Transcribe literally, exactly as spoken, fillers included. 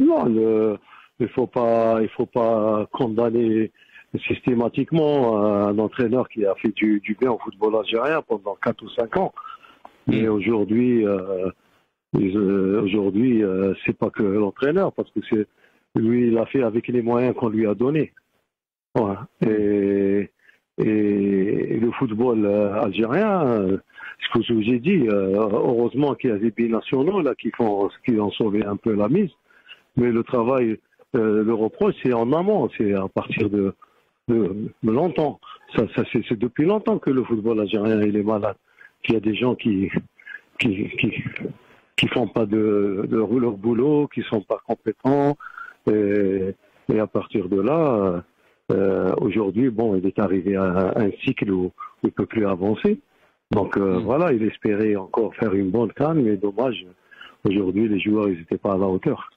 Non, le, il faut pas, il faut pas condamner systématiquement un entraîneur qui a fait du, du bien au football algérien pendant quatre ou cinq ans. Mais aujourd'hui, euh, aujourd'hui, euh, c'est pas que l'entraîneur, parce que c'est lui, il a fait avec les moyens qu'on lui a donnés. Voilà. Et, et, et le football algérien, ce que je vous ai dit, heureusement qu'il y a des binationaux là qui font, qui ont sauvé un peu la mise. Mais le travail, euh, le reproche, c'est en amont, c'est à partir de, de, de longtemps. Ça, ça, c'est depuis longtemps que le football algérien il est malade. Qu'il y a des gens qui qui qui, qui font pas de, de leur boulot, qui sont pas compétents. Et, et à partir de là, euh, aujourd'hui, bon, il est arrivé à, à un cycle où il peut plus avancer. Donc euh, mmh. voilà, il espérait encore faire une bonne canne, mais dommage, aujourd'hui les joueurs ils n'étaient pas à la hauteur.